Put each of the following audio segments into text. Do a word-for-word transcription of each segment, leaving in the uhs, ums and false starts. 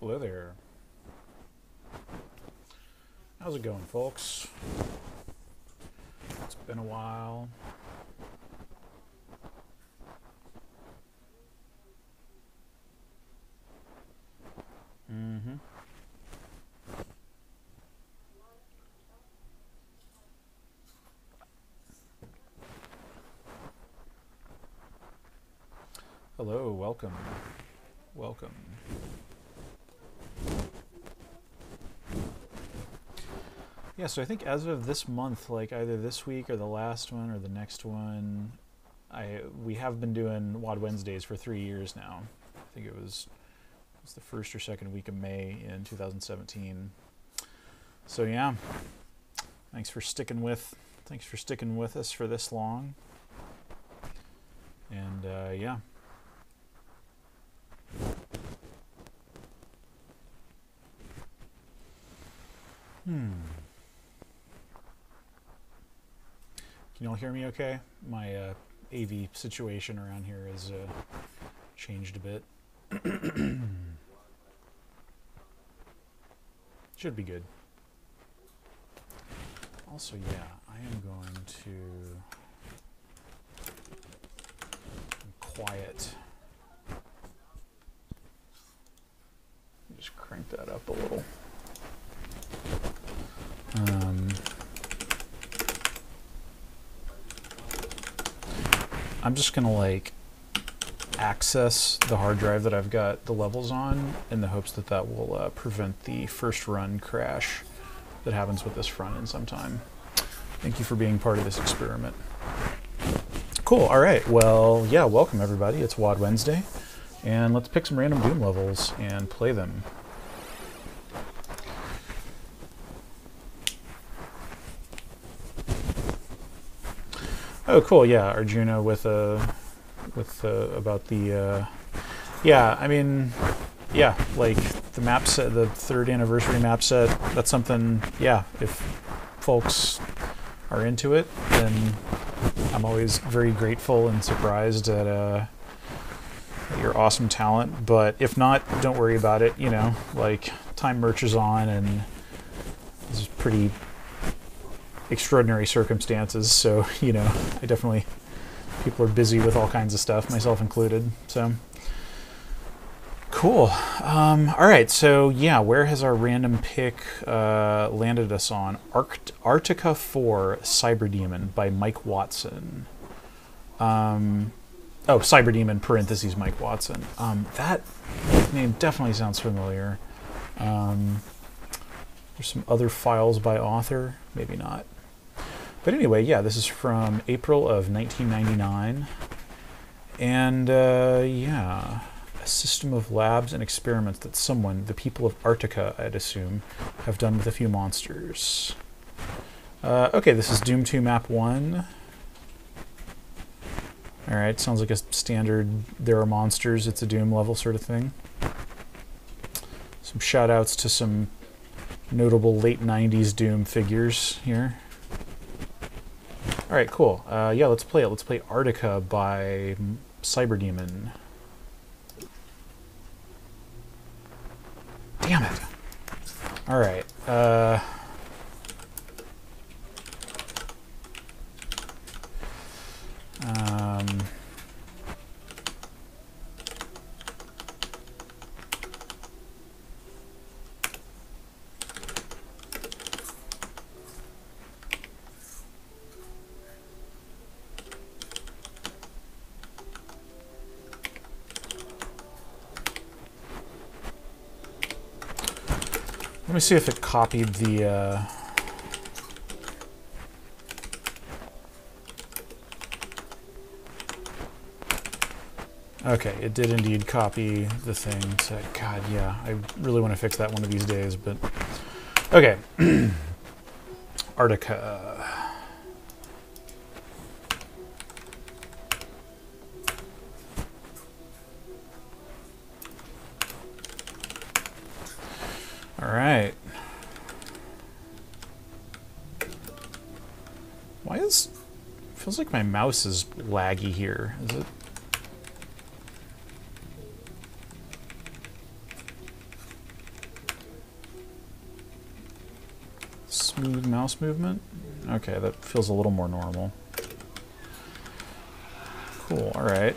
Hello there. How's it going, folks? It's been a while. Mm-hmm. Hello, welcome. Welcome. Yeah, so I think as of this month, like either this week or the last one or the next one, I we have been doing W A D Wednesdays for three years now. I think it was, it was the first or second week of May in two thousand seventeen. So yeah, thanks for sticking with, thanks for sticking with us for this long. And uh, yeah. Hmm. Can you all hear me okay? My uh, A V situation around here has uh, changed a bit. Should be good. Also, yeah, I am going to quiet. Just crank that up a little. Um, I'm just gonna like access the hard drive that I've got the levels on in the hopes that that will uh, prevent the first run crash that happens with this front end sometime. Thank you for being part of this experiment. Cool, all right, well, yeah, welcome everybody. It's W A D Wednesday, and let's pick some random Doom levels and play them. Oh, cool. Yeah, Arjuna with uh, with uh, about the uh, yeah. I mean, yeah, like the map set, the third anniversary map set. That's something. Yeah, if folks are into it, then I'm always very grateful and surprised at uh, your awesome talent. But if not, don't worry about it. You know, like time marches on, and this is pretty extraordinary circumstances, so you know, I definitely, people are busy with all kinds of stuff, myself included, so cool. Um, all right, so yeah, where has our random pick uh, landed us on? Arct Arctica four Cyberdemon by Mike Watson. Um, oh, Cyberdemon parentheses Mike Watson. Um, that name definitely sounds familiar. Um, there's some other files by author, maybe not. But anyway, yeah, this is from April of nineteen ninety-nine. And, uh, yeah, a system of labs and experiments that someone, the people of Arctica, I'd assume, have done with a few monsters. Uh, okay, this is Doom two Map one. All right, sounds like a standard there are monsters, it's a Doom level sort of thing. Some shout-outs to some notable late nineties Doom figures here. All right, cool. Uh, yeah, let's play it. Let's play Arctica by Cyberdemon. Damn it. All right. Uh, um, Let me see if it copied the, uh... okay, it did indeed copy the thing. So, God, yeah, I really want to fix that one of these days, but... okay. Arctica. All right. Why is... feels like my mouse is laggy here. Is it? smooth mouse movement. Okay, that feels a little more normal. Cool, all right.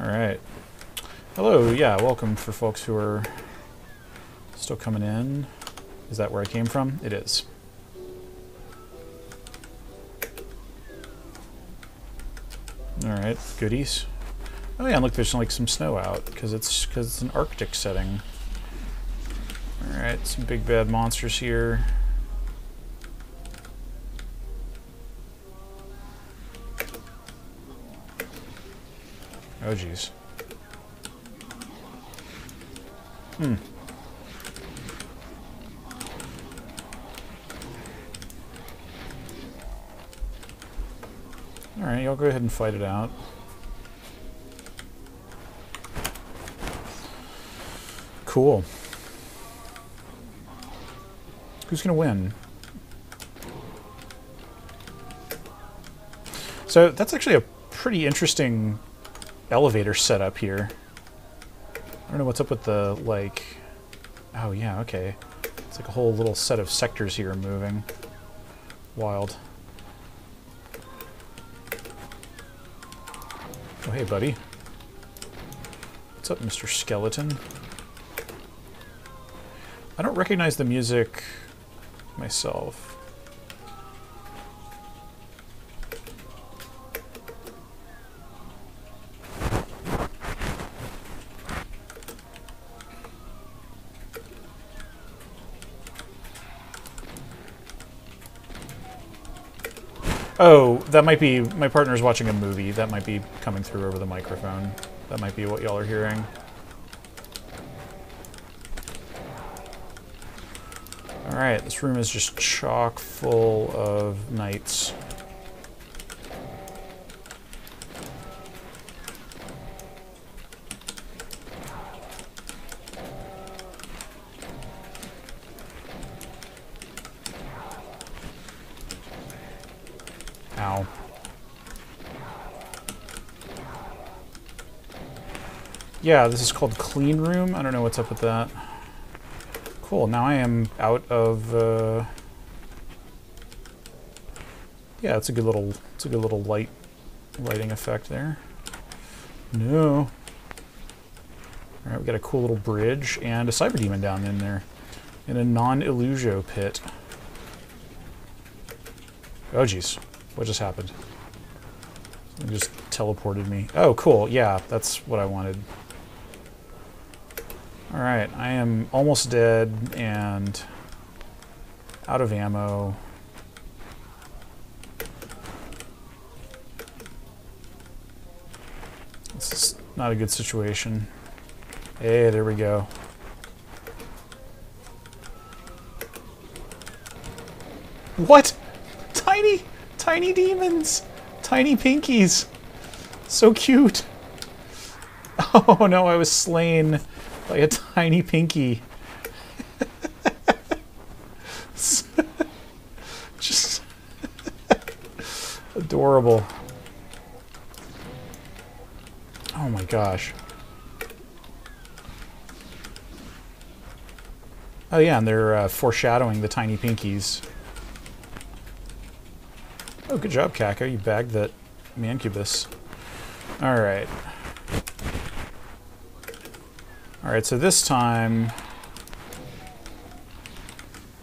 All right. Hello, yeah, welcome for folks who are still coming in. Is that where I came from? It is. All right, goodies. Oh yeah, and look, there's like some snow out because it's because it's an Arctic setting. All right, some big bad monsters here. Oh geez. Hmm. All right, y'all go ahead and fight it out. Cool. Who's gonna win? So that's actually a pretty interesting elevator setup here. I don't know what's up with the, like, oh yeah, okay. It's like a whole little set of sectors here moving. Wild. Oh, hey, buddy. What's up, Mister Skeleton? I don't recognize the music myself. Oh, that might be, my partner's watching a movie. That might be coming through over the microphone. That might be what y'all are hearing. All right, this room is just chock full of knights. Ow. Yeah, this is called Clean Room. I don't know what's up with that. Cool, now I am out of, uh, yeah, it's a good little, it's a good little light, lighting effect there. No. All right, we got a cool little bridge and a Cyberdemon down in there in a non-illusio pit. Oh, geez, what just happened? It just teleported me. Oh, cool, yeah, that's what I wanted. All right, I am almost dead and out of ammo. This is not a good situation. Hey, there we go. What? Tiny, tiny demons, tiny pinkies. So cute. Oh no, I was slain. Like a tiny pinky. Just adorable. Oh my gosh. Oh yeah, and they're uh, foreshadowing the tiny pinkies. Oh, good job, Kako. You bagged that mancubus. All right. All right, so this time,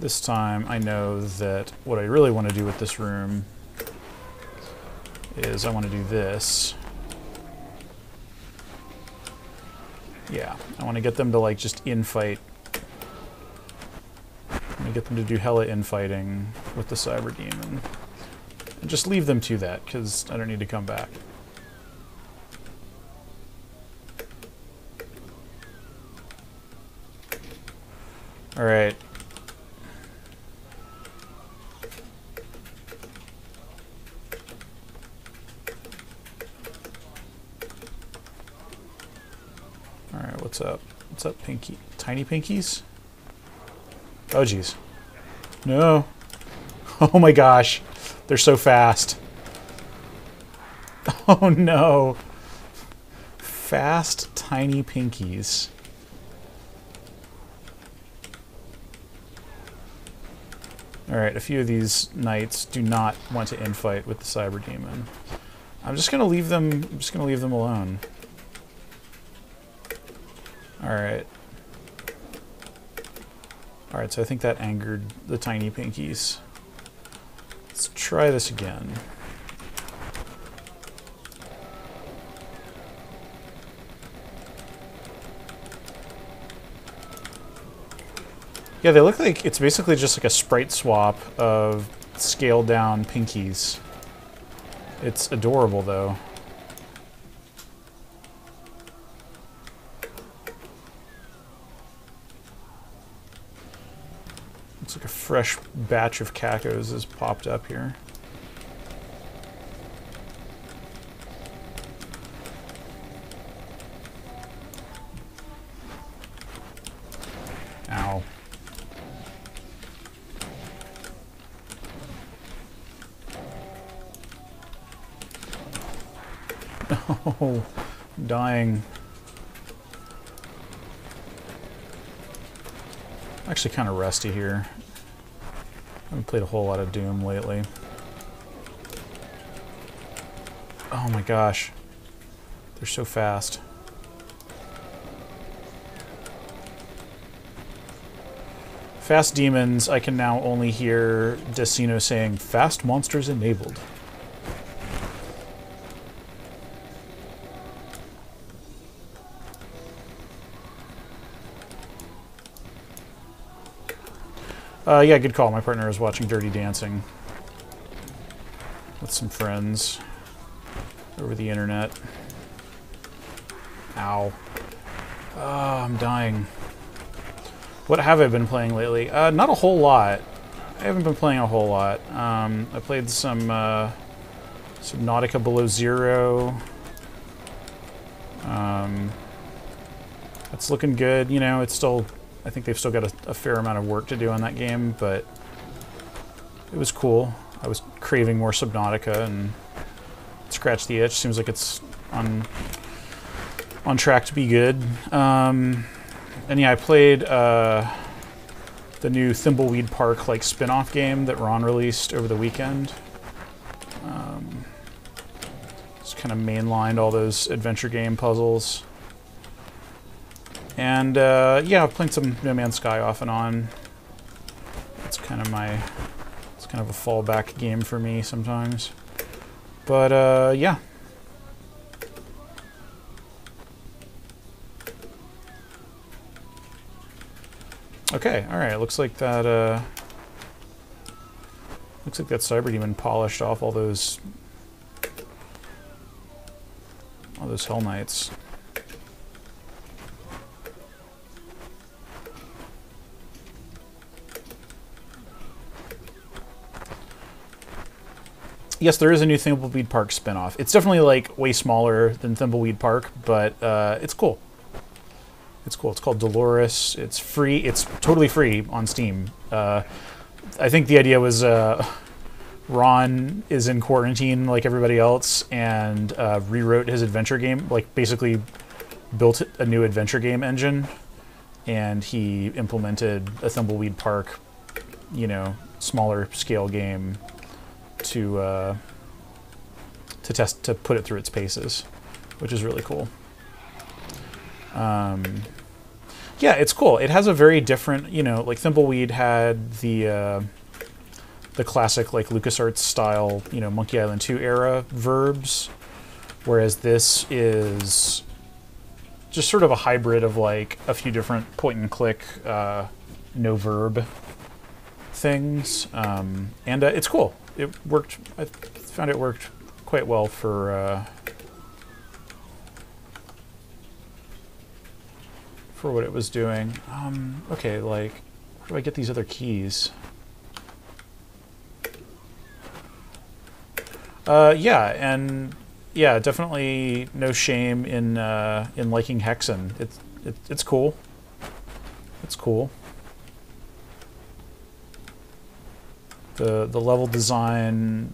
this time I know that what I really want to do with this room is I want to do this. Yeah, I want to get them to like just infight. I'm gonna get them to do hella infighting with the Cyberdemon, and just leave them to that because I don't need to come back. All right. All right, what's up? What's up, Pinky? Tiny Pinkies? Oh, geez. No. Oh, my gosh. They're so fast. Oh, no. fast, tiny pinkies. Alright, a few of these knights do not want to infight with the Cyberdemon. I'm just gonna leave them I'm just gonna leave them alone. Alright. Alright, so I think that angered the tiny pinkies. Let's try this again. Yeah, they look like it's basically just like a sprite swap of scaled down pinkies. It's adorable though. Looks like a fresh batch of cacos has popped up here. Ow. Oh, I'm dying. I'm actually kind of rusty here. I haven't played a whole lot of Doom lately. Oh my gosh. They're so fast. Fast demons, I can now only hear Decino saying, "Fast monsters enabled." Uh, yeah, good call. My partner is watching Dirty Dancing with some friends over the internet. Ow. Oh, I'm dying. What have I been playing lately? Uh, not a whole lot. I haven't been playing a whole lot. Um, I played some uh, Subnautica Below Zero. Um, that's looking good. You know, it's still... I think they've still got a, a fair amount of work to do on that game, but it was cool. I was craving more Subnautica, and Scratch the Itch seems like it's on on track to be good. Um, and yeah, I played uh, the new Thimbleweed Park like spin-off game that Ron released over the weekend. Um, just kind of mainlined all those adventure game puzzles. And, uh, yeah, I've played some No Man's Sky off and on. It's kind of my... It's kind of a fallback game for me sometimes. But, uh, yeah. Okay, alright, looks like that, uh... looks like that Cyberdemon polished off all those... all those Hell Knights. Yes, there is a new Thimbleweed Park spinoff. It's definitely like way smaller than Thimbleweed Park, but uh, it's cool. It's cool. It's called Dolores. It's free. It's totally free on Steam. Uh, I think the idea was uh, Ron is in quarantine like everybody else and uh, rewrote his adventure game. Like basically built a new adventure game engine, and he implemented a Thimbleweed Park, you know, smaller scale game. To uh, to test to put it through its paces, which is really cool. Um, yeah, it's cool. It has a very different, you know, like Thimbleweed had the uh, the classic like LucasArts style, you know, Monkey Island two era verbs, whereas this is just sort of a hybrid of like a few different point and click uh, no verb things, um, and uh, it's cool. It worked. I found it worked quite well for uh, for what it was doing. Um, okay, like, where do I get these other keys? Uh, yeah, and yeah, definitely no shame in uh, in liking Hexen. It's it, it's cool. It's cool. The, the level design,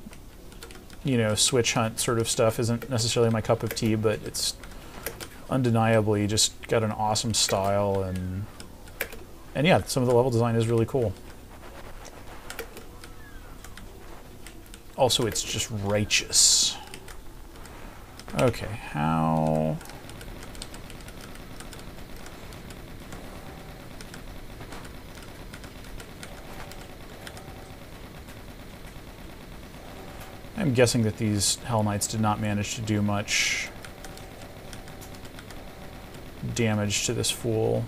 you know, switch hunt sort of stuff isn't necessarily my cup of tea, but it's undeniably just got an awesome style, and and yeah, some of the level design is really cool. Also, it's just righteous. Okay, how... I'm guessing that these Hell Knights did not manage to do much damage to this fool.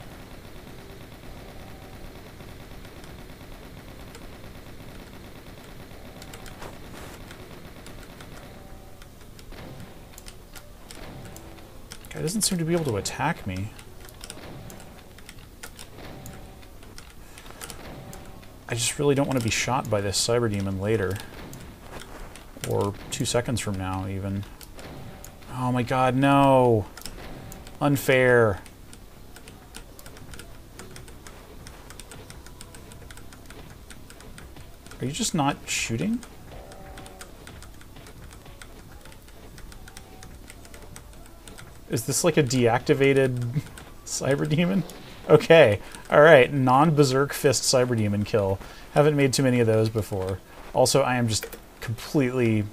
It doesn't seem to be able to attack me. I just really don't want to be shot by this Cyberdemon later. Or two seconds from now, even. Oh my god, no! Unfair! Are you just not shooting? Is this like a deactivated Cyberdemon? Okay, all right, non-berserk fist Cyberdemon kill. Haven't made too many of those before. Also, I am just completely,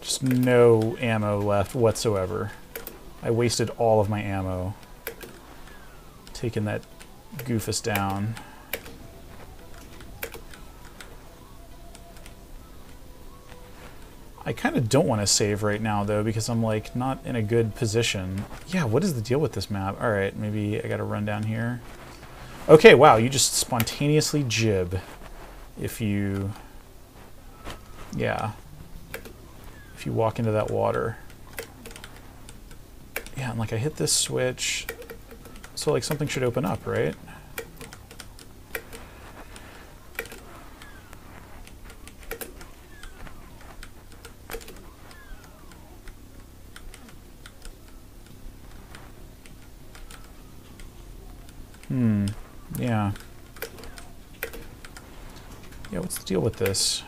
just no ammo left whatsoever. I wasted all of my ammo. Taking that goofus down. I kind of don't want to save right now, though, because I'm, like, not in a good position. Yeah, what is the deal with this map? All right, maybe I got to run down here. Okay, wow, you just spontaneously jib if you... Yeah. If you walk into that water. Yeah, and, like, I hit this switch. So, like, something should open up, right? Hmm, yeah. Yeah, what's the deal with this?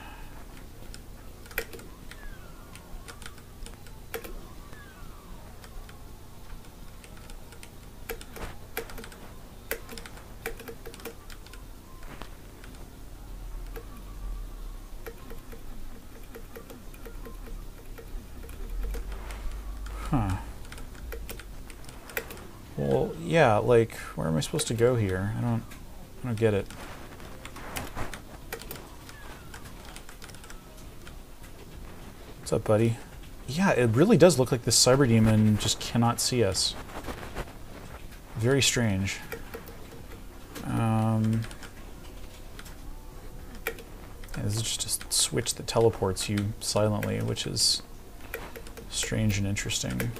Yeah, like, where am I supposed to go here? I don't, I don't get it. What's up, buddy? Yeah, it really does look like this Cyberdemon just cannot see us. Very strange. Um, yeah, this is just a switch that teleports you silently, which is strange and interesting.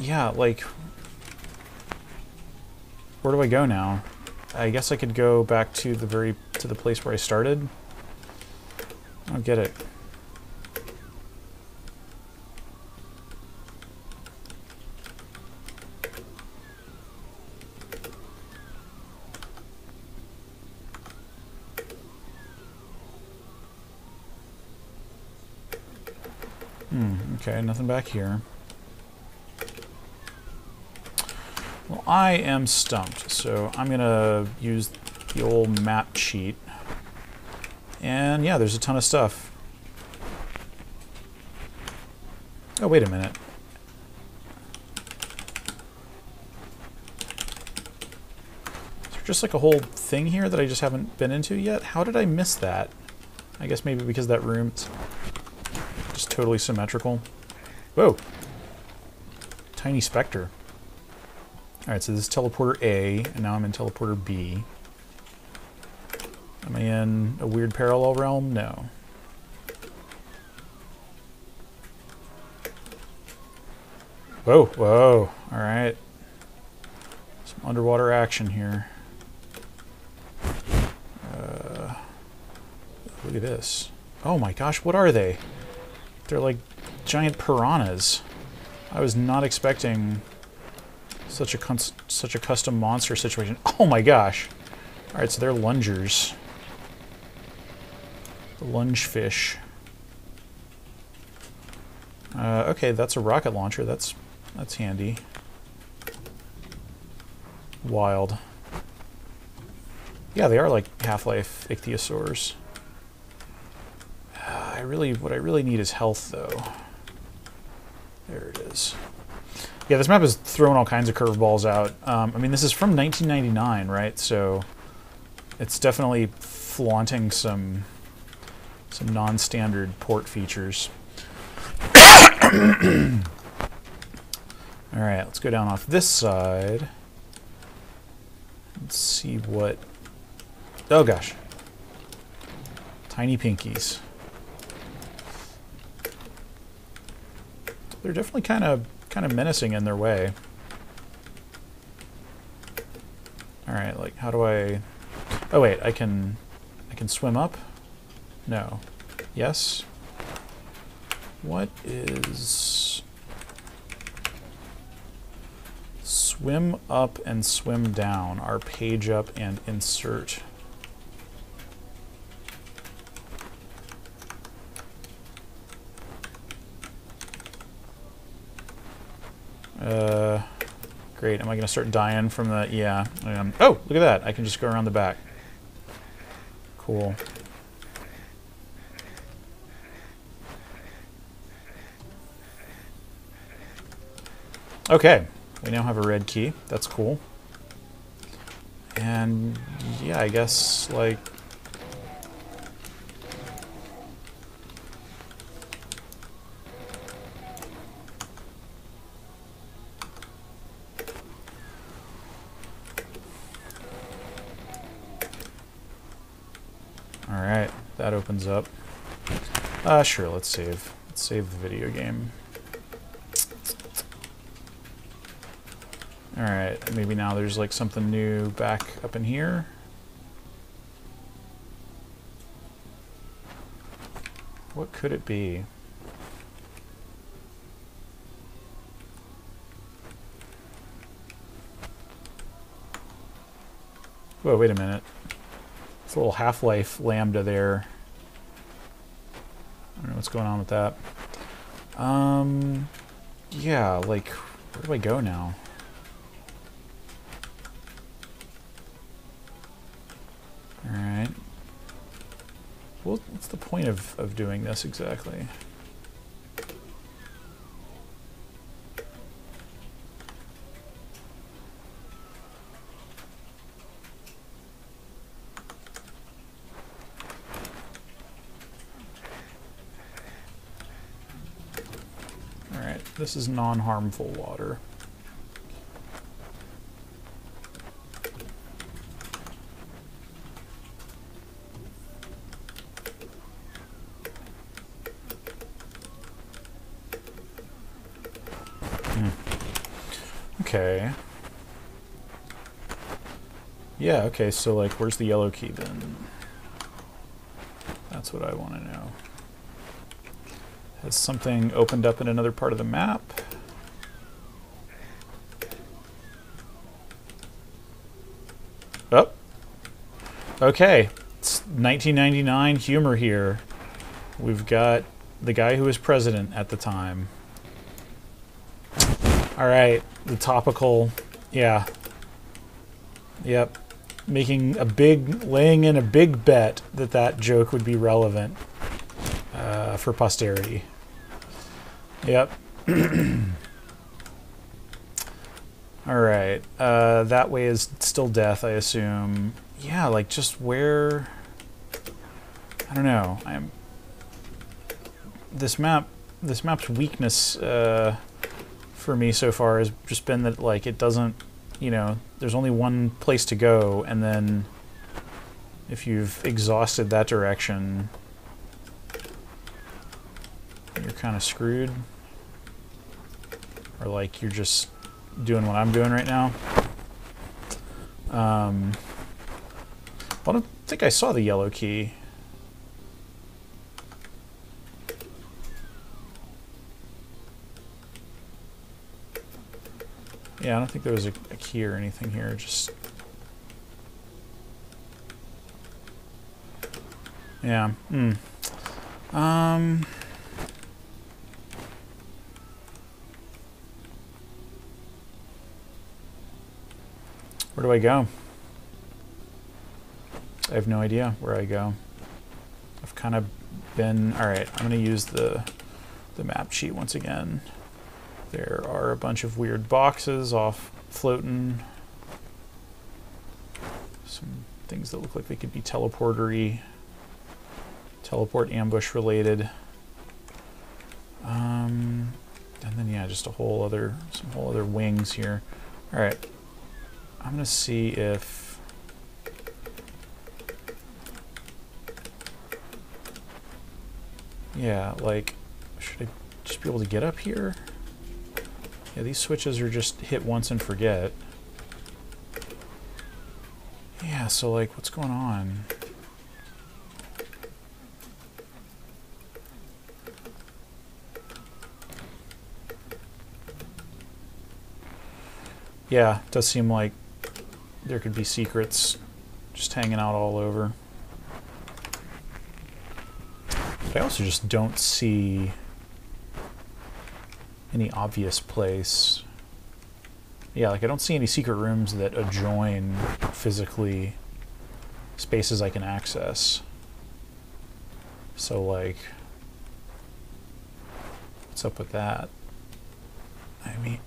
Yeah, like, where do I go now? I guess I could go back to the very, to the place where I started. I don't get it. Hmm, okay, nothing back here. Well, I am stumped, so I'm gonna use the old map cheat. And yeah, there's a ton of stuff. Oh, wait a minute. Is there just like a whole thing here that I just haven't been into yet? How did I miss that? I guess maybe because that room's just totally symmetrical. Whoa! Tiny specter. Alright, so this is teleporter A, and now I'm in teleporter B. Am I in a weird parallel realm? No. Whoa, whoa, alright. Some underwater action here. Uh, look at this. Oh my gosh, what are they? They're like giant piranhas. I was not expecting... Such a cons such a custom monster situation. Oh my gosh! All right, so they're lungers. The lunge fish. Uh, okay, that's a rocket launcher. That's that's handy. Wild. Yeah, they are like Half-Life ichthyosaurs. I really, what I really need is health, though. There it is. Yeah, this map is throwing all kinds of curveballs out. Um, I mean, this is from nineteen ninety-nine, right? So it's definitely flaunting some some non-standard port features. All right, let's go down off this side. Let's see what... Oh, gosh. Tiny pinkies. They're definitely kind of kind of menacing in their way. All right, like, how do I... Oh, wait, I can... I can swim up? No. Yes? What is... Swim up and swim down are page up and insert. Uh, great. Am I going to start dying from the... Yeah. Um, oh, look at that. I can just go around the back. Cool. Okay. We now have a red key. That's cool. And, yeah, I guess, like... Alright, that opens up. Uh, sure, let's save. Let's save the video game. Alright, maybe now there's like something new back up in here. What could it be? Whoa, wait a minute. It's a little Half-Life lambda there. I don't know what's going on with that. Um, yeah, like, where do I go now? Alright. Well, what's the point of, of doing this exactly? Alright, this is non-harmful water. Okay. Yeah, okay, so like where's the yellow key then? That's what I want to know. Has something opened up in another part of the map? Oh. Okay. It's nineteen ninety-nine humor here. We've got the guy who was president at the time. All right, the topical, yeah. Yep, making a big, laying in a big bet that that joke would be relevant uh, for posterity. Yep. All right, uh, that way is still death, I assume. Yeah, like just where, I don't know. I'm. This map, this map's weakness, uh, for me so far has just been that like it doesn't, you know, there's only one place to go, and then if you've exhausted that direction, you're kind of screwed, or like you're just doing what I'm doing right now. Um, I don't think I saw the yellow key. Yeah, I don't think there was a, a key or anything here, just... Yeah, hmm. Um... Where do I go? I have no idea where I go. I've kind of been... Alright, I'm going to use the, the map sheet once again. There are a bunch of weird boxes off floating. Some things that look like they could be teleportery. Teleport ambush related. Um, and then yeah, just a whole other, some whole other wings here. All right, I'm gonna see if yeah, like should I just be able to get up here? Yeah, these switches are just hit once and forget. Yeah, so like, what's going on? Yeah, it does seem like there could be secrets just hanging out all over. But I also just don't see any obvious place. Yeah, like I don't see any secret rooms that adjoin physically spaces I can access. So like, what's up with that? I mean...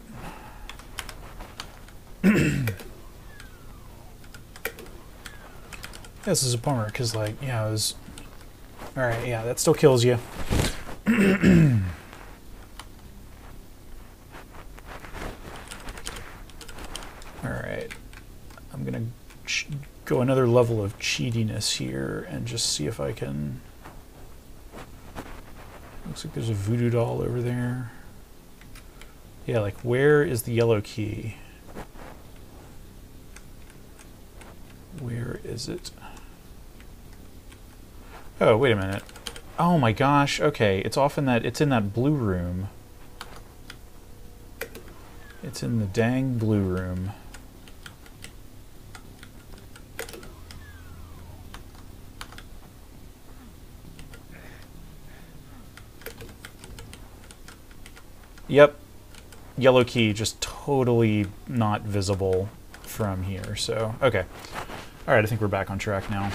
This is a bummer because, like, yeah, it was. All right, yeah, that still kills you. All right, I'm gonna go another level of cheatiness here and just see if I can. Looks like there's a voodoo doll over there. Yeah, like, where is the yellow key? Where is it? Oh, wait a minute. Oh my gosh, okay. It's off in that, it's in that blue room. It's in the dang blue room. Yep. Yellow key, just totally not visible from here, so, okay. All right, I think we're back on track now.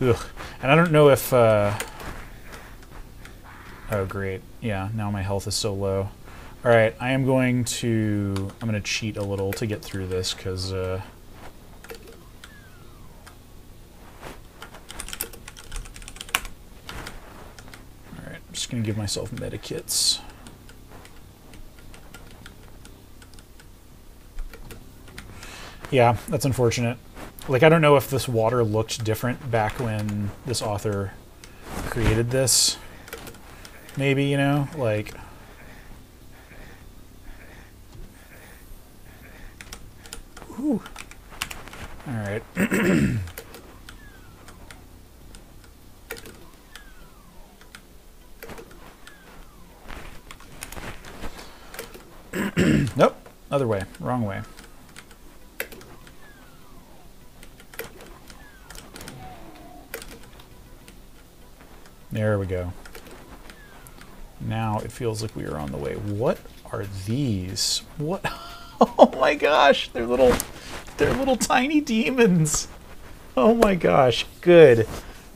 Ugh. And I don't know if... Uh... Oh, great. Yeah, now my health is so low. All right, I am going to... I'm going to cheat a little to get through this, because... Uh... All right, I'm just going to give myself medikits. Yeah, that's unfortunate. Like, I don't know if this water looked different back when this author created this. Maybe, you know? Like... Ooh. Alright. Nope. Other way. Wrong way. There we go. Now it feels like we are on the way. What are these? What? Oh my gosh, they're little, they're little tiny demons. Oh my gosh, good.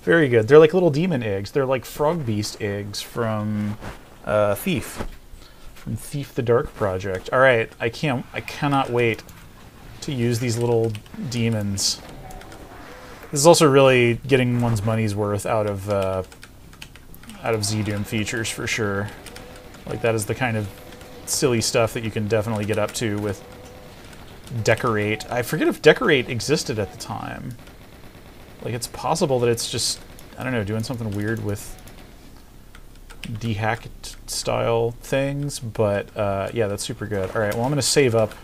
Very good. They're like little demon eggs. They're like frog beast eggs from uh, Thief. From Thief the Dark Project. All right, I can't, I cannot wait to use these little demons. This is also really getting one's money's worth out of... Uh, out of ZDoom features for sure. Like that is the kind of silly stuff that you can definitely get up to with DECORATE. I forget if DECORATE existed at the time. Like it's possible that it's just, I don't know, doing something weird with dehacked style things, but uh, yeah, that's super good. All right, well I'm gonna save up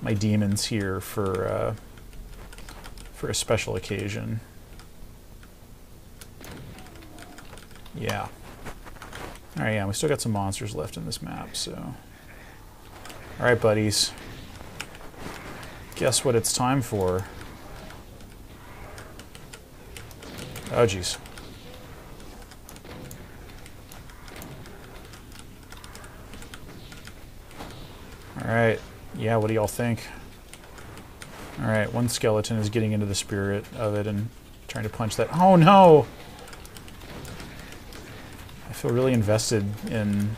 my demons here for, uh, for a special occasion. Yeah. All right, yeah, we still got some monsters left in this map, so... All right, buddies. Guess what it's time for? Oh, jeez. All right. Yeah, what do y'all think? All right, one skeleton is getting into the spirit of it and trying to punch that. Oh no! I feel really invested in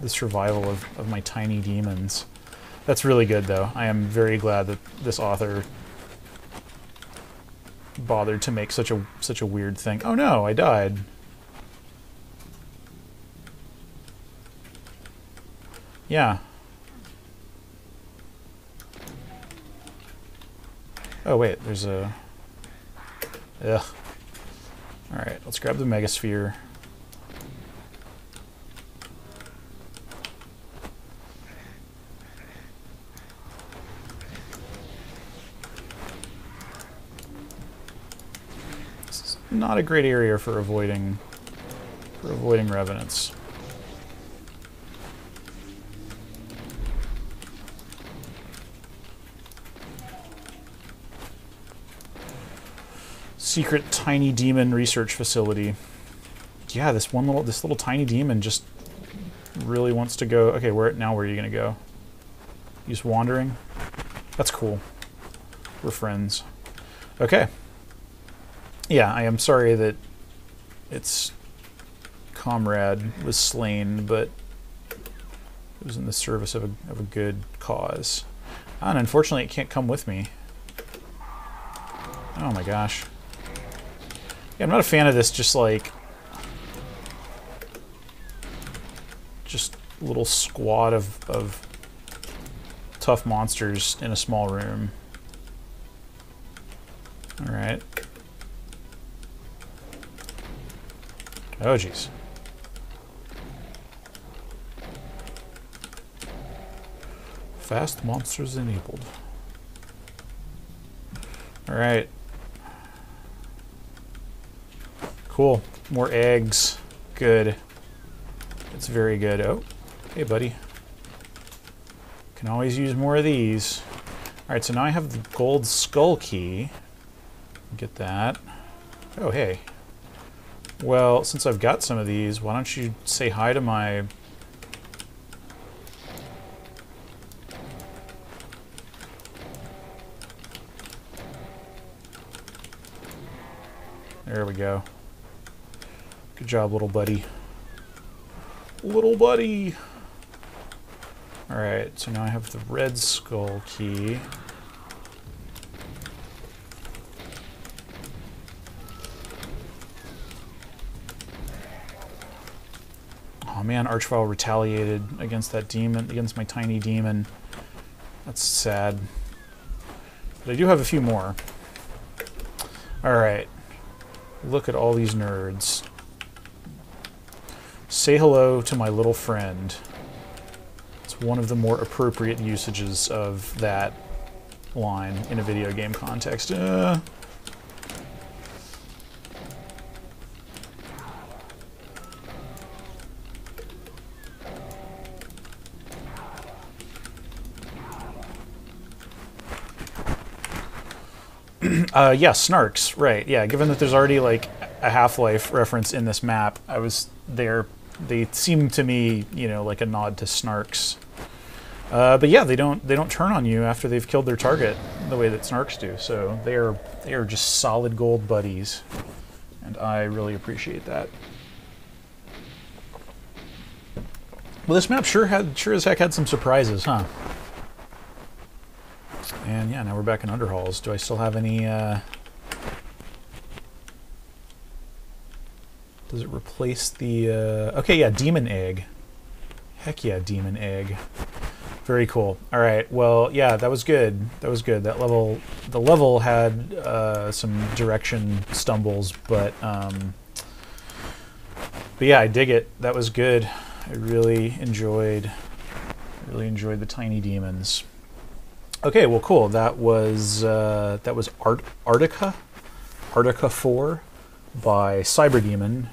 the survival of, of my tiny demons. That's really good, though. I am very glad that this author bothered to make such a such a weird thing. Oh no, I died. Yeah. Oh wait, there's a... Ugh. Alright, let's grab the Megasphere. This is not a great area for avoiding for avoiding revenants. Secret tiny demon research facility. Yeah, this one little, this little tiny demon just really wants to go. Okay, where now? Where are you gonna go? You just wandering? That's cool. We're friends. Okay. Yeah, I am sorry that its comrade was slain, but it was in the service of a of a good cause. And unfortunately, it can't come with me. Oh my gosh. Yeah, I'm not a fan of this, just like, just little squad of, of tough monsters in a small room. All right. Oh, jeez. Fast monsters enabled. All right. Cool. More eggs. Good. It's very good. Oh, hey, buddy. Can always use more of these. All right, so now I have the gold skull key. Get that. Oh, hey. Well, since I've got some of these, why don't you say hi to my... There we go. Good job, little buddy. Little buddy! Alright, so now I have the red skull key. Oh man, Archvile retaliated against that demon, against my tiny demon. That's sad. But I do have a few more. Alright. Look at all these nerds. Say hello to my little friend. It's one of the more appropriate usages of that line in a video game context. Uh. uh, yeah, snarks, right. Yeah, given that there's already like a Half-Life reference in this map, I was there... They seem to me, you know, like a nod to snarks. Uh, but yeah, they don't they don't turn on you after they've killed their target the way that snarks do. So they are they are just solid gold buddies, and I really appreciate that. Well, this map sure had sure as heck had some surprises, huh? And yeah, now we're back in Underhalls. Do I still have any? Uh, Does it replace the, uh, okay, yeah, Demon Egg. Heck yeah, Demon Egg. Very cool. All right, well, yeah, that was good. That was good. That level, the level had uh, some direction stumbles, but, um, but yeah, I dig it. That was good. I really enjoyed, really enjoyed the tiny demons. Okay, well, cool. That was, uh, that was Art Arctica, Arctica four by Cyberdemon.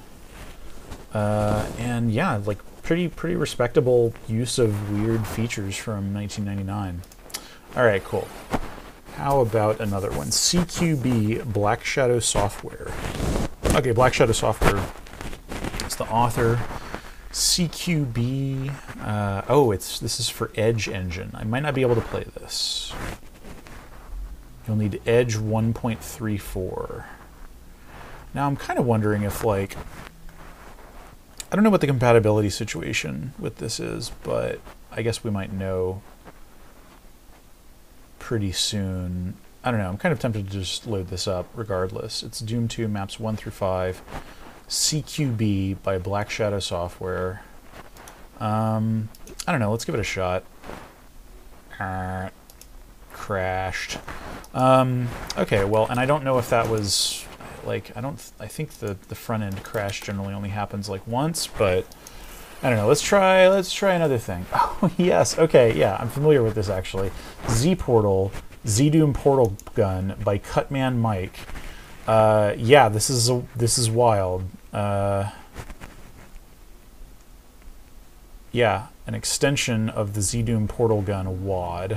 Uh, and yeah, like pretty pretty respectable use of weird features from nineteen ninety-nine. All right, cool. How about another one? C Q B, Black Shadow Software. Okay, Black Shadow Software. It's the author. C Q B. Uh, oh, it's this is for Edge Engine. I might not be able to play this. You'll need Edge one point three four. Now I'm kind of wondering if, like, I don't know what the compatibility situation with this is, but I guess we might know pretty soon. I don't know. I'm kind of tempted to just load this up regardless. It's Doom two maps one through five, C Q B by Black Shadow Software. Um, I don't know. Let's give it a shot. Uh, crashed. Um, okay, well, and I don't know if that was... Like, I don't, I think the, the front end crash generally only happens like once, but I don't know. Let's try, let's try another thing. Oh, yes. Okay. Yeah. I'm familiar with this actually. Z Portal, Z Doom Portal Gun by Cutman Mike. Uh, yeah, this is, a, this is wild. Uh, yeah. An extension of the Z Doom Portal Gun W A D.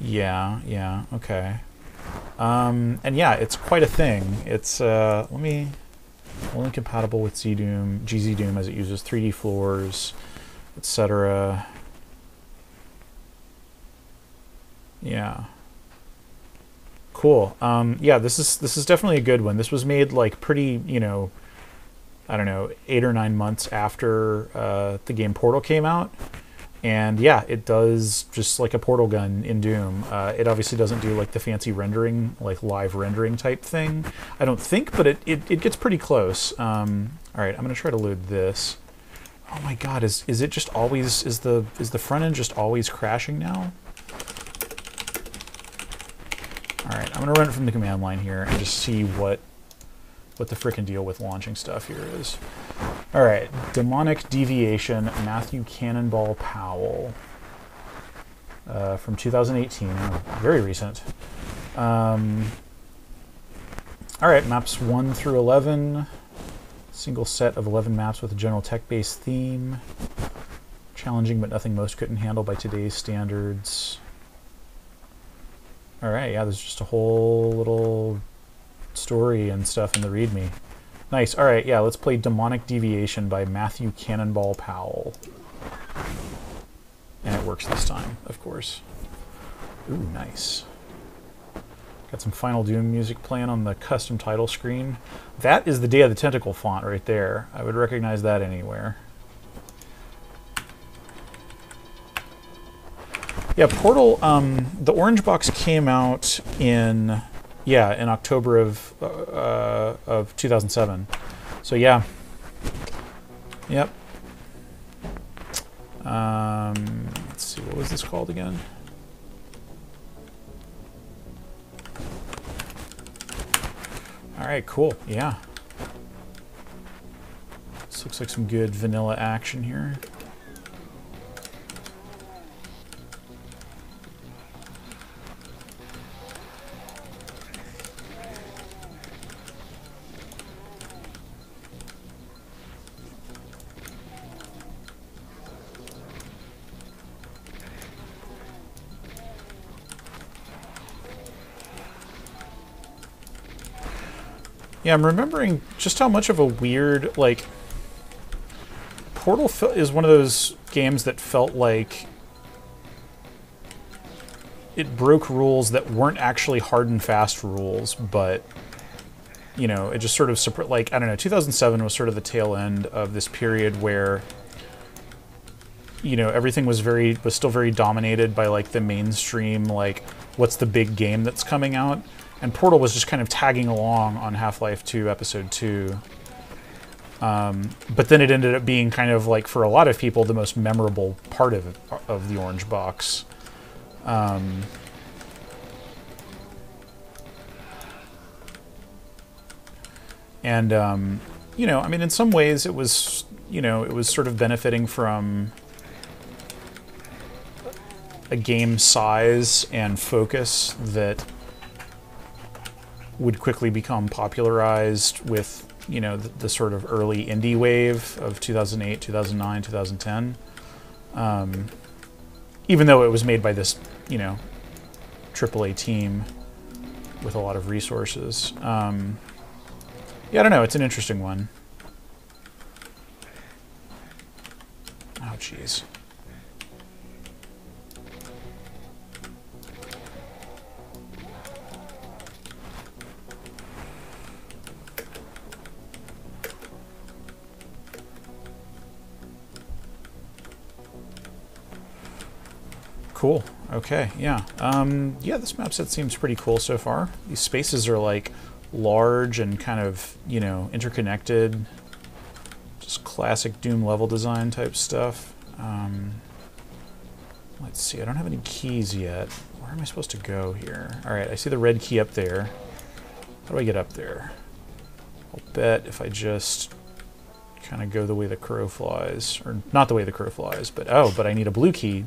Yeah. Yeah. Okay. Um, and yeah, it's quite a thing. It's, uh, let me, only compatible with ZDoom, GZDoom as it uses three D floors, et cetera. Yeah. Cool. Um, yeah, this is, this is definitely a good one. This was made like pretty, you know, I don't know, eight or nine months after, uh, the game Portal came out. And yeah, it does just like a portal gun in Doom. Uh, it obviously doesn't do like the fancy rendering, like live rendering type thing, I don't think, but it, it, it gets pretty close. Um, all right, I'm gonna try to load this. Oh my God, is, is it just always, is the, is the front end just always crashing now? All right, I'm gonna run it from the command line here and just see what, what the frickin' deal with launching stuff here is. All right, Demonic Deviation, Matthew Cannonball Powell, uh, from two thousand eighteen, very recent. Um, all right, maps one through eleven, single set of eleven maps with a general tech-based theme. Challenging, but nothing most couldn't handle by today's standards. All right, yeah, there's just a whole little story and stuff in the README. Nice. All right, yeah, let's play Demonic Deviation by Matthew Cannonball Powell. And it works this time, of course. Ooh, nice. Got some Final Doom music playing on the custom title screen. That is the Day of the Tentacle font right there. I would recognize that anywhere. Yeah, Portal, um, the Orange Box came out in... Yeah, in October of uh, of two thousand seven. So yeah, yep. Um, let's see, what was this called again? All right, cool. Yeah, this looks like some good vanilla action here. Yeah, I'm remembering just how much of a weird, like, Portal is one of those games that felt like it broke rules that weren't actually hard and fast rules, but, you know, it just sort of, like, I don't know, two thousand seven was sort of the tail end of this period where, you know, everything was very, was still very dominated by, like, the mainstream, like, what's the big game that's coming out? And Portal was just kind of tagging along on Half-Life two Episode two. Um, but then it ended up being kind of, like, for a lot of people, the most memorable part of, of the Orange Box. Um, and, um, you know, I mean, in some ways it was, you know, it was sort of benefiting from a game size and focus that would quickly become popularized with, you know, the, the sort of early indie wave of two thousand eight, two thousand nine, two thousand ten. Um, even though it was made by this, you know, triple A team with a lot of resources. Um, yeah, I don't know. It's an interesting one. Oh, jeez. Cool. Okay, yeah. Um, yeah, this map set seems pretty cool so far. These spaces are, like, large and kind of, you know, interconnected. Just classic Doom level design type stuff. Um, let's see, I don't have any keys yet. Where am I supposed to go here? Alright, I see the red key up there. How do I get up there? I'll bet if I just kind of go the way the crow flies, or not the way the crow flies, but oh, but I need a blue key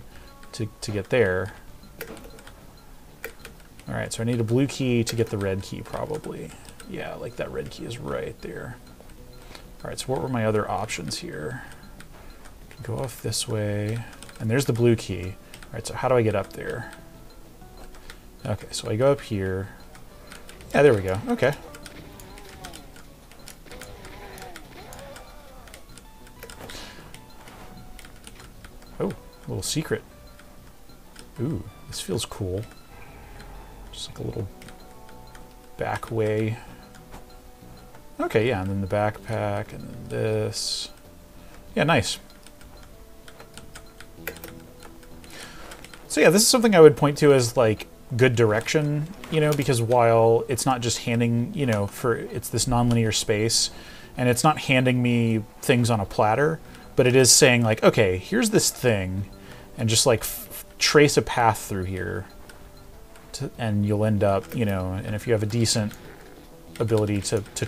to, to get there. Alright, so I need a blue key to get the red key probably. Yeah, like that red key is right there. Alright, so what were my other options here? Go off this way, and there's the blue key. Alright, so how do I get up there? Okay, so I go up here. Yeah, there we go. Okay. Oh, little secret. Ooh, this feels cool. Just like a little back way. Okay, yeah, and then the backpack, and then this. Yeah, nice. So yeah, this is something I would point to as, like, good direction, you know, because while it's not just handing, you know, for it's this nonlinear space, and it's not handing me things on a platter, but it is saying, like, okay, here's this thing, and just, like, f trace a path through here, to, and you'll end up, you know, and if you have a decent ability to, to,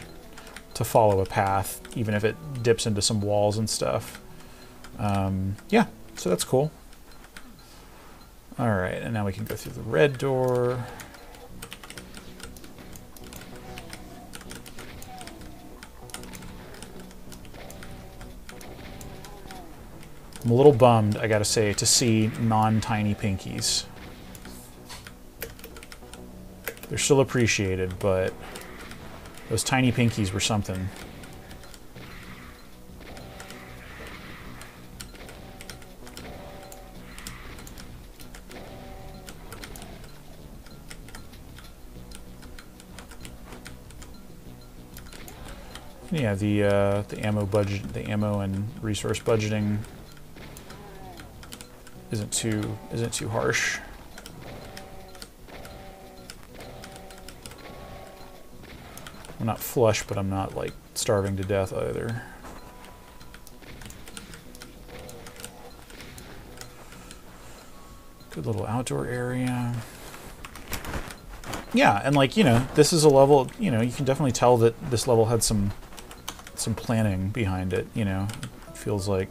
to follow a path, even if it dips into some walls and stuff. Um, yeah, so that's cool. Alright, and now we can go through the red door. I'm a little bummed, I gotta say, to see non-tiny pinkies. They're still appreciated, but those tiny pinkies were something. Yeah, the uh, the ammo budget, the ammo and resource budgeting isn't too isn't too harsh. I'm not flush, but I'm not like starving to death either. Good little outdoor area. Yeah, and like you know, this is a level. You know, you can definitely tell that this level had some. some planning behind it, you know. It feels like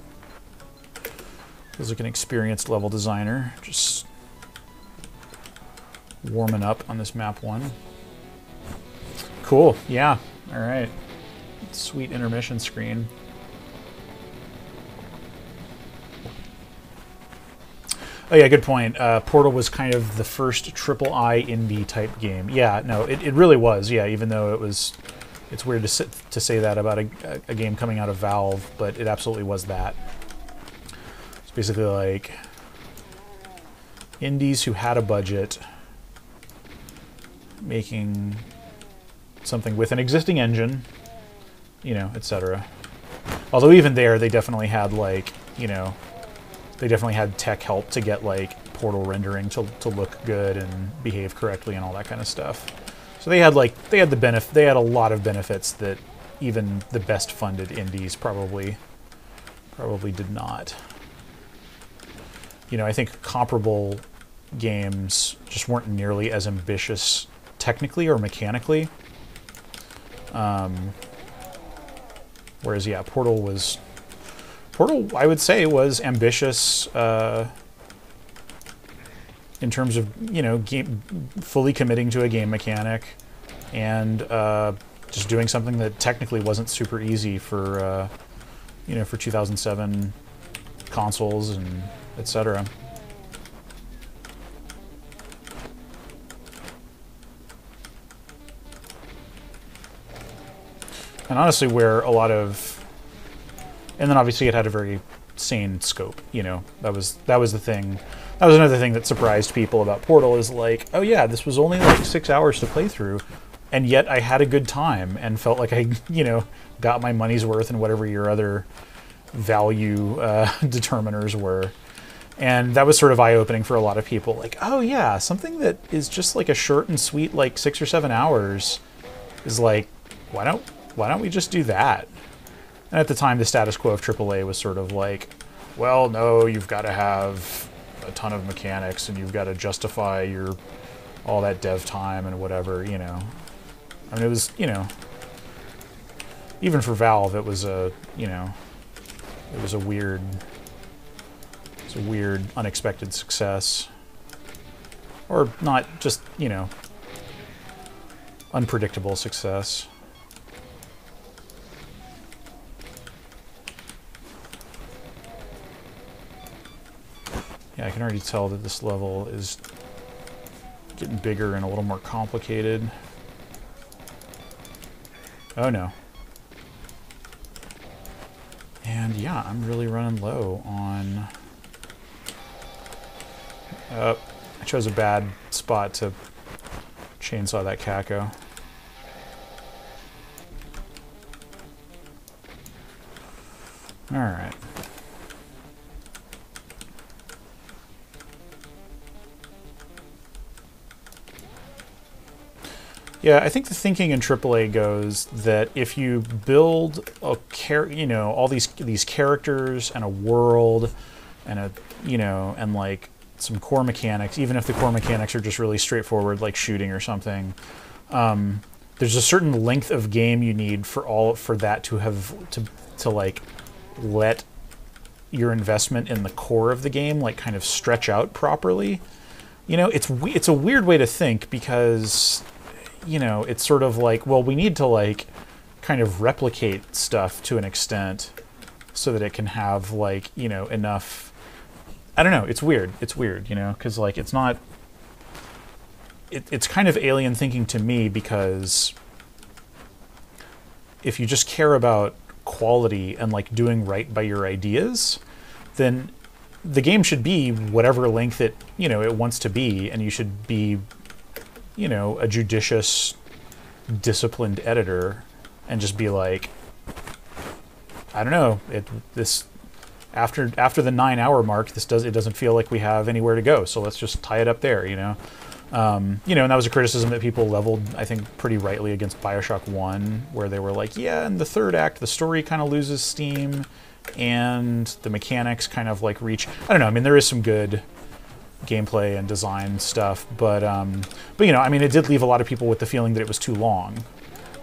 feels like an experienced level designer just warming up on this map one. Cool, yeah. All right. Sweet intermission screen. Oh yeah, good point. Uh, Portal was kind of the first triple I indie type game. Yeah, no, it, it really was. Yeah, even though it was. It's weird to, sit, to say that about a, a game coming out of Valve, but it absolutely was that. It's basically like indies who had a budget making something with an existing engine, you know, et cetera. Although even there, they definitely had like, you know, they definitely had tech help to get like Portal rendering to, to look good and behave correctly and all that kind of stuff. So they had like they had the benef they had a lot of benefits that even the best funded indies probably probably did not. You know, I think comparable games just weren't nearly as ambitious technically or mechanically. Um, whereas, yeah, Portal was Portal I would say was ambitious. Uh, in terms of, you know, game, fully committing to a game mechanic and uh, just doing something that technically wasn't super easy for, uh, you know, for two thousand seven consoles and et cetera. And honestly, where a lot of, and then obviously it had a very sane scope, you know, that was, that was the thing. That was another thing that surprised people about Portal is like, oh yeah, this was only like six hours to play through, and yet I had a good time and felt like I, you know, got my money's worth and whatever your other value uh, determiners were. And that was sort of eye-opening for a lot of people. Like, oh yeah, something that is just like a short and sweet, like six or seven hours, is like, why don't why don't we just do that? And at the time, the status quo of triple A was sort of like, well, no, you've got to have a ton of mechanics, and you've got to justify your all that dev time and whatever, you know. I mean, it was, you know, even for Valve, it was a, you know, it was a weird. A weird, unexpected success. Or not just, you know, unpredictable success. Yeah, I can already tell that this level is getting bigger and a little more complicated. Oh no. And yeah, I'm really running low on... Uh, I chose a bad spot to chainsaw that Kako. Alright. Yeah, I think the thinking in triple A goes that if you build a char- you know, all these these characters and a world and a, you know, and like some core mechanics, even if the core mechanics are just really straightforward, like shooting or something, um, there's a certain length of game you need for all for that to have to to like let your investment in the core of the game like kind of stretch out properly. You know, it's it's a weird way to think, because, you know, it's sort of like, well, we need to like kind of replicate stuff to an extent so that it can have like, you know, enough. I don't know, it's weird. It's weird, you know, because, like, it's not... It, it's kind of alien thinking to me, because if you just care about quality and, like, doing right by your ideas, then the game should be whatever length it, you know, it wants to be, and you should be, you know, a judicious, disciplined editor and just be like, I don't know, it this... After after the nine hour mark, this does it doesn't feel like we have anywhere to go. So let's just tie it up there, you know. Um, you know, and that was a criticism that people leveled, I think, pretty rightly against Bioshock one, where they were like, yeah, in the third act, the story kind of loses steam, and the mechanics kind of like reach. I don't know. I mean, there is some good gameplay and design stuff, but um, but you know, I mean, it did leave a lot of people with the feeling that it was too long,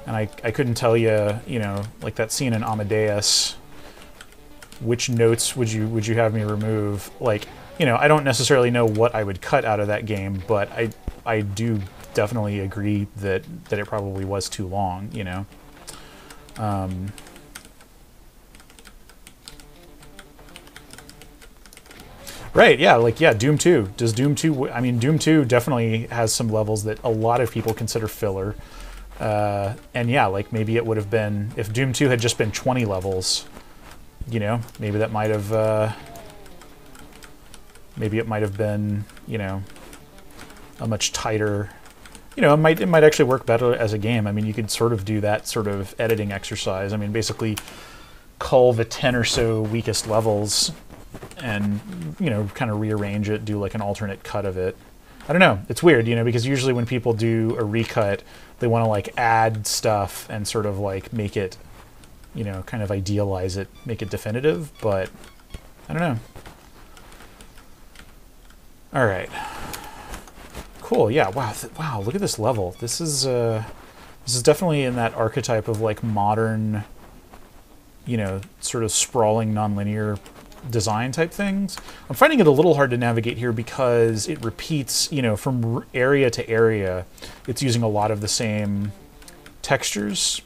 and I I couldn't tell you, you know, like that scene in Amadeus. Which notes would you would you have me remove? Like, you know, I don't necessarily know what I would cut out of that game, but I I do definitely agree that that it probably was too long, you know. Um, right? Yeah, like yeah, Doom two. Does Doom two? I mean, Doom two definitely has some levels that a lot of people consider filler, uh, and yeah, like maybe it would have been if Doom two had just been twenty levels. You know, maybe that might have, uh, maybe it might have been, you know, a much tighter, you know, it might, it might actually work better as a game. I mean, you could sort of do that sort of editing exercise. I mean, basically cull the ten or so weakest levels and, you know, kind of rearrange it, do like an alternate cut of it. I don't know. It's weird, you know, because usually when people do a recut, they want to like add stuff and sort of like make it, you know, kind of idealize it, make it definitive, but I don't know. All right, cool. Yeah, wow, wow. Look at this level. This is uh, this is definitely in that archetype of like modern, you know, sort of sprawling nonlinear design type things. I'm finding it a little hard to navigate here because it repeats, you know, from area to area. It's using a lot of the same textures.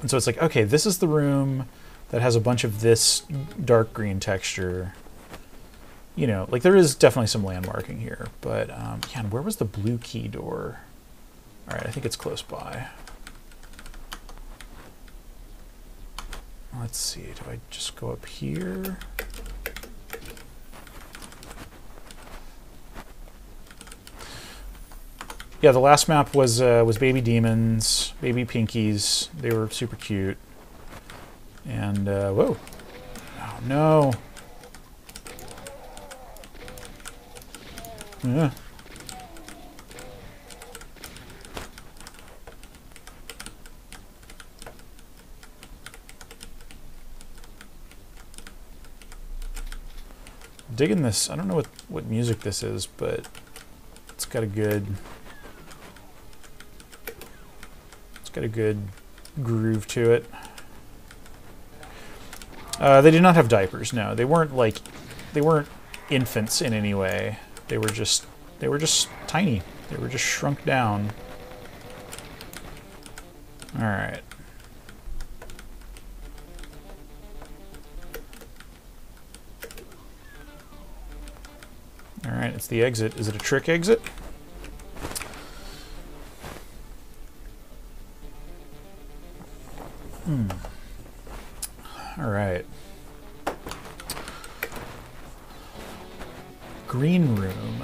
And so it's like, okay, this is the room that has a bunch of this dark green texture. You know, like there is definitely some landmarking here, but um, yeah, and where was the blue key door? All right, I think it's close by. Let's see, do I just go up here? Yeah, the last map was uh, was baby demons, baby pinkies. They were super cute. And uh, whoa, oh, no! Yeah. Digging this. I don't know what, what music this is, but it's got a good it's got a good groove to it. Uh, they did not have diapers. No, they weren't like they weren't infants in any way. They were just they were just tiny. They were just shrunk down. All right. All right, it's the exit. Is it a trick exit? Hmm. All right. Green Room.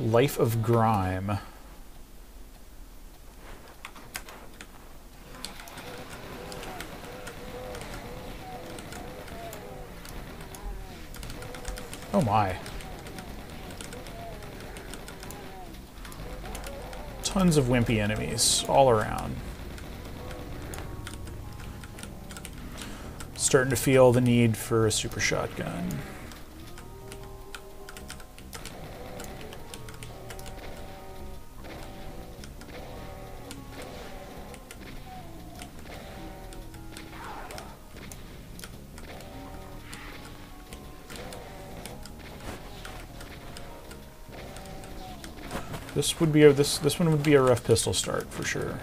Life of Grime. Oh my. Tons of wimpy enemies all around. Starting to feel the need for a super shotgun. This would be a, this this one would be a rough pistol start for sure.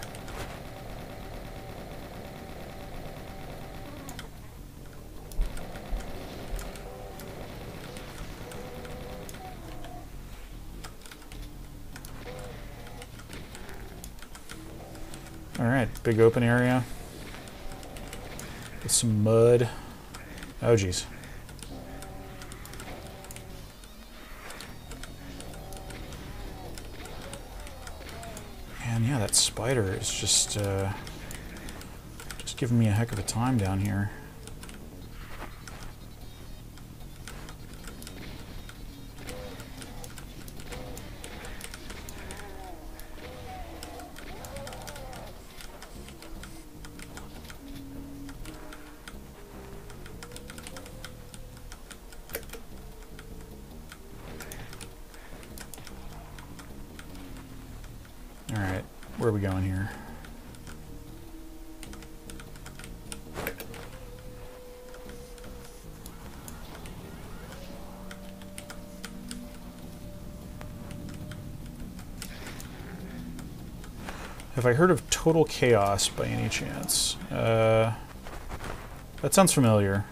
All right, big open area with some mud. Oh geez. Yeah, that spider is just uh, just giving me a heck of a time down here. I heard of Total Chaos by any chance? Uh, that sounds familiar.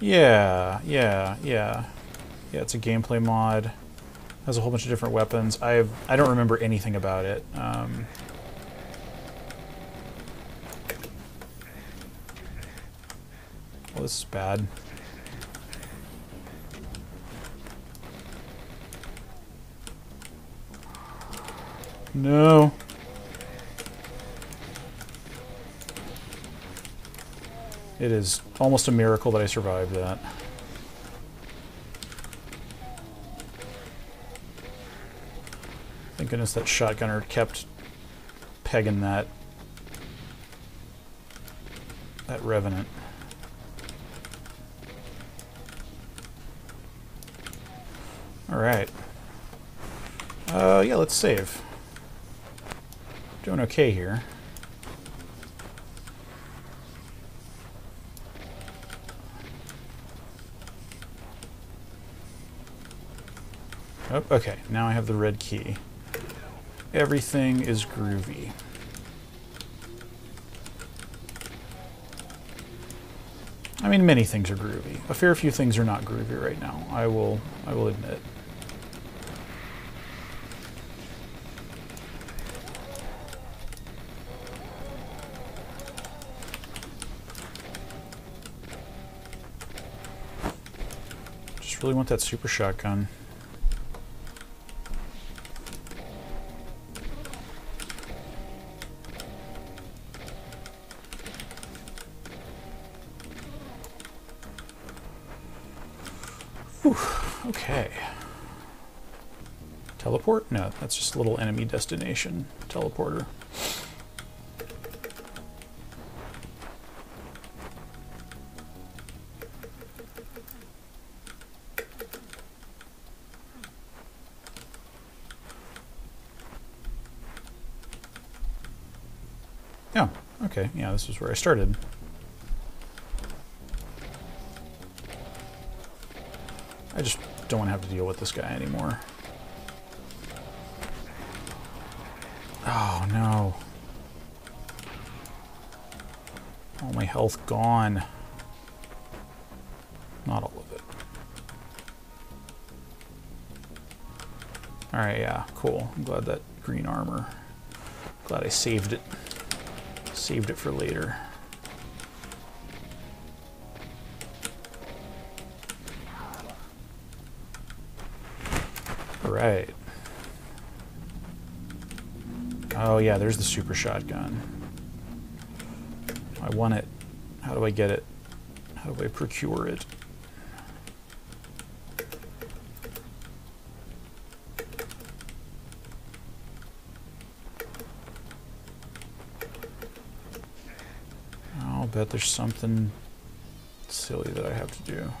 Yeah, yeah, yeah. Yeah, it's a gameplay mod. Has a whole bunch of different weapons. I've, I don't remember anything about it. Um, well, this is bad. No. It is almost a miracle that I survived that. Thank goodness that shotgunner kept pegging that that revenant. All right. Uh, yeah, let's save. Doing okay here. Oh, okay, now I have the red key. Everything is groovy. I mean, many things are groovy. A fair few things are not groovy right now. I will, I will admit. I really want that super shotgun. Okay. Teleport? No, that's just a little enemy destination teleporter. Oh, okay. Yeah, this is where I started. I just don't want to have to deal with this guy anymore. Oh, no. All my health gone. Not all of it. Alright, yeah, cool. I'm glad that green armor. Glad I saved it. Saved it for later. Alright. Oh yeah, there's the super shotgun. I want it. How do I get it? How do I procure it? I'll bet there's something silly that I have to do.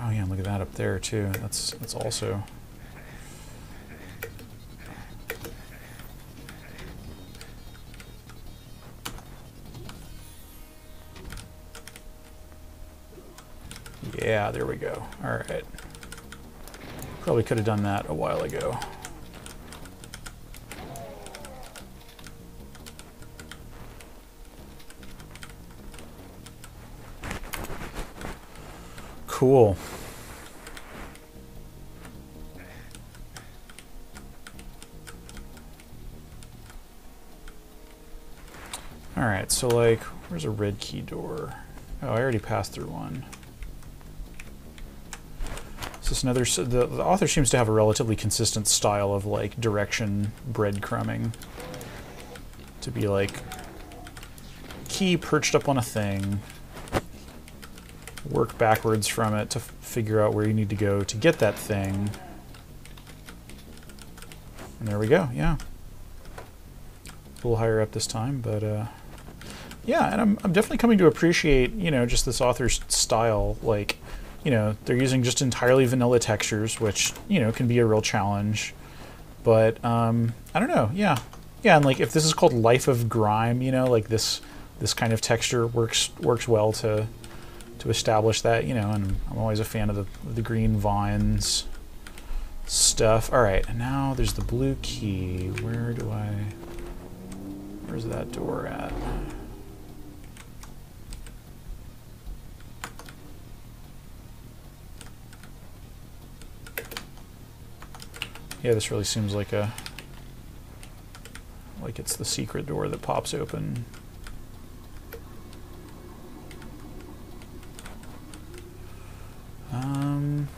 Oh yeah, look at that up there too. That's that's also. Yeah, there we go. All right. Probably could have done that a while ago. Cool. All right, so like, where's a red key door? Oh, I already passed through one. Is this another, so the, the author seems to have a relatively consistent style of like direction breadcrumbing. To be like, key perched up on a thing. Work backwards from it to figure out where you need to go to get that thing. And there we go, yeah. A little higher up this time, but uh, yeah, and I'm, I'm definitely coming to appreciate, you know, just this author's style. Like, you know, they're using just entirely vanilla textures, which, you know, can be a real challenge. But um, I don't know, yeah. Yeah, and like if this is called Life of Grime, you know, like this this kind of texture works works well to to establish that, you know, and I'm always a fan of the, of the green vines stuff. All right, and now there's the blue key. Where do I, where's that door at? Yeah, this really seems like a, like it's the secret door that pops open. Um,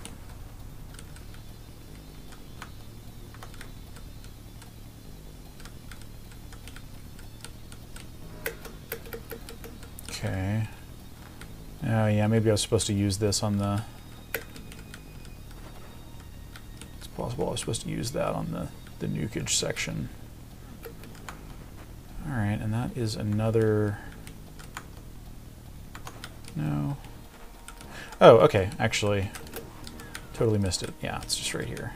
okay. Oh yeah, maybe I was supposed to use this on the... It's possible I was supposed to use that on the, the nukage section. Alright, and that is another... No... Oh, okay, actually, totally missed it. Yeah, it's just right here.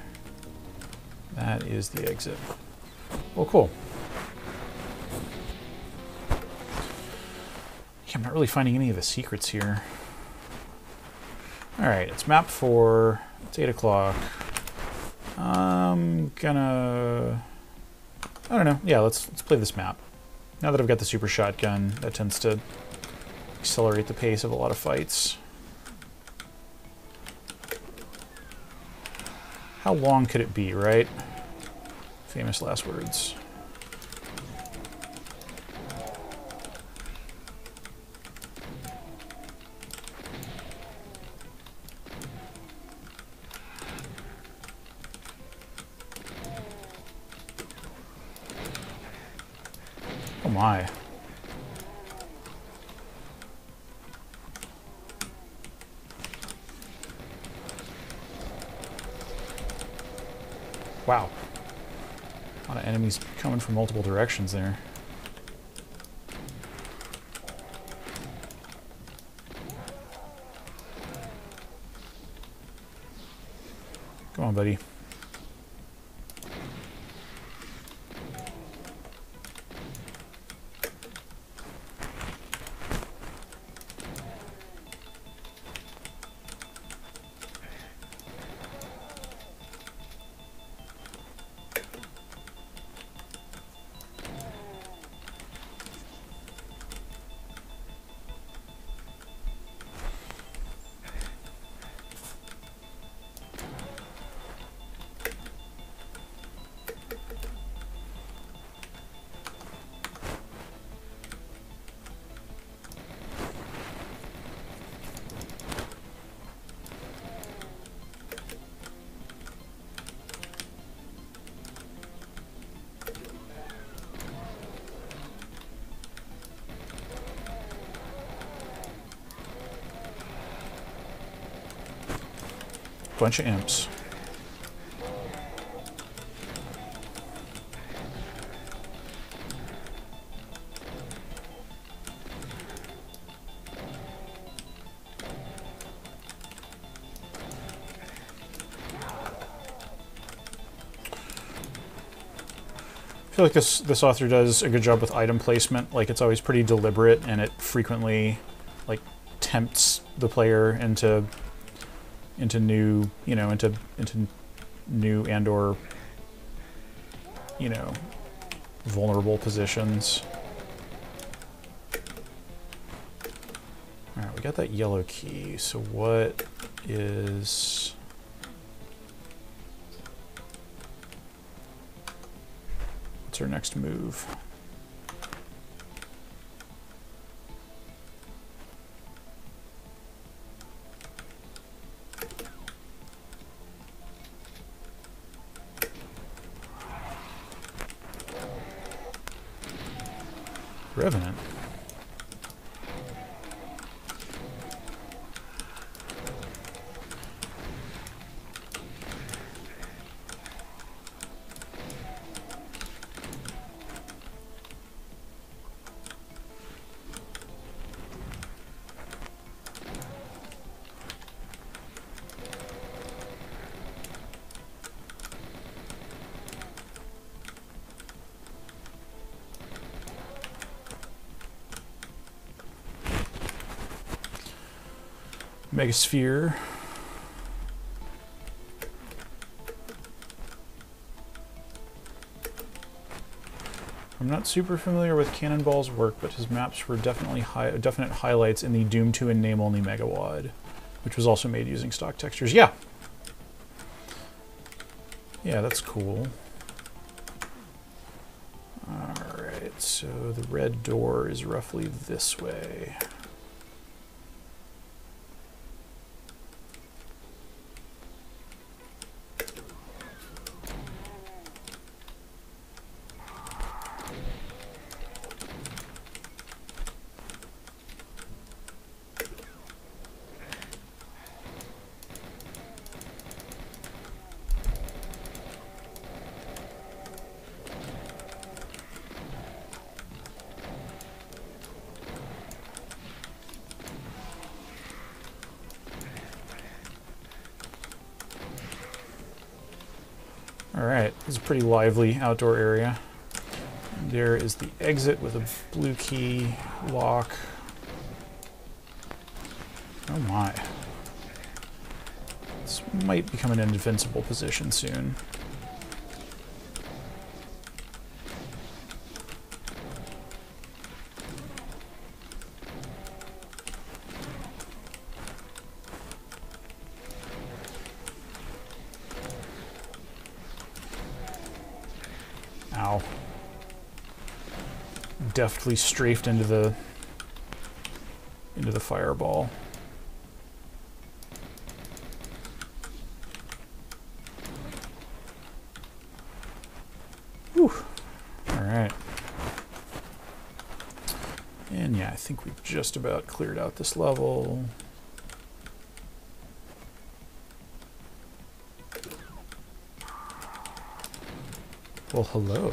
That is the exit. Well, cool. Yeah, I'm not really finding any of the secrets here. All right, it's map four, it's eight o'clock. I'm gonna, I don't know. Yeah, let's, let's play this map. Now that I've got the super shotgun, that tends to accelerate the pace of a lot of fights. How long could it be, right? Famous last words. Oh my. Wow. A lot of enemies coming from multiple directions there. Come on, buddy. Bunch of imps. I feel like this this author does a good job with item placement. Like, it's always pretty deliberate, and it frequently like tempts the player into into new, you know, into into new and or, you know, vulnerable positions. All right, we got that yellow key. So what is what's our next move? Revenant. Megasphere. I'm not super familiar with Cannonball's work, but his maps were definitely high, definite highlights in the Doom two and name-only MegaWad, which was also made using stock textures. Yeah! Yeah, that's cool. Alright, so the red door is roughly this way. Pretty lively outdoor area. There is the exit with a blue key lock. Oh my. This might become an indefensible position soon. Deftly strafed into the into the fireball. Whew. All right. And yeah, I think we've just about cleared out this level. Well, hello.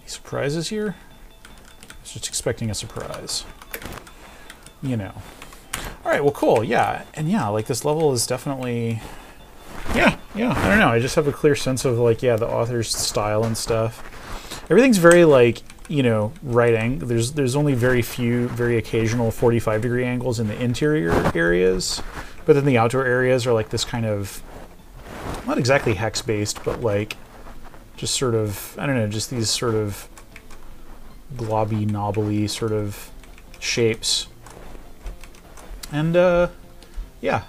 Any surprises here? I was just expecting a surprise. You know. Alright, well, cool, yeah. And yeah, like, this level is definitely... Yeah, yeah, I don't know. I just have a clear sense of, like, yeah, the author's style and stuff. Everything's very, like, you know, right angle. There's there's only very few, very occasional forty-five degree angles in the interior areas. But then the outdoor areas are, like, this kind of... Not exactly hex-based, but, like, just sort of... I don't know, just these sort of globby, knobbly sort of shapes. And, uh, yeah.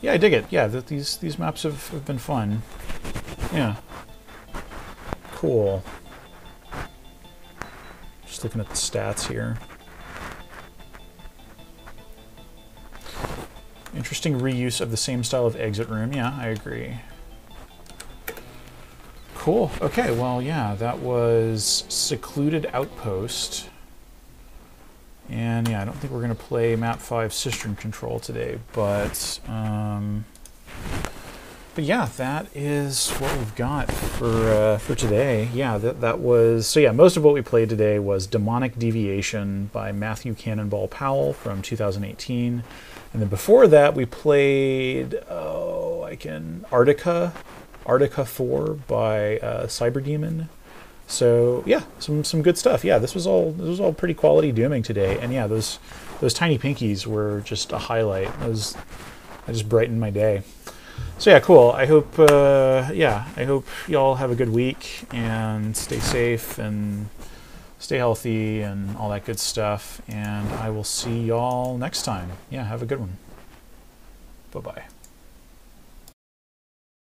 Yeah, I dig it. Yeah, th these, these maps have, have been fun. Yeah. Cool. Just looking at the stats here. Interesting reuse of the same style of exit room. Yeah, I agree. Cool. Okay, well, yeah, that was Secluded Outpost. And yeah, I don't think we're going to play Map five Cistern Control today, but um, but yeah, that is what we've got for uh, for today. Yeah, that, that was, so yeah, most of what we played today was Demonic Deviation by Matthew Cannonball Powell from two thousand eighteen. And then before that, we played, oh, I can, Arctica, Arctica four by uh, Cyberdemon. So yeah, some some good stuff. Yeah, this was all this was all pretty quality dooming today. And yeah, those those tiny pinkies were just a highlight. That was, I just brightened my day. So yeah, cool. I hope uh, yeah, I hope y'all have a good week and stay safe and stay healthy and all that good stuff. And I will see y'all next time. Yeah, have a good one. Bye bye.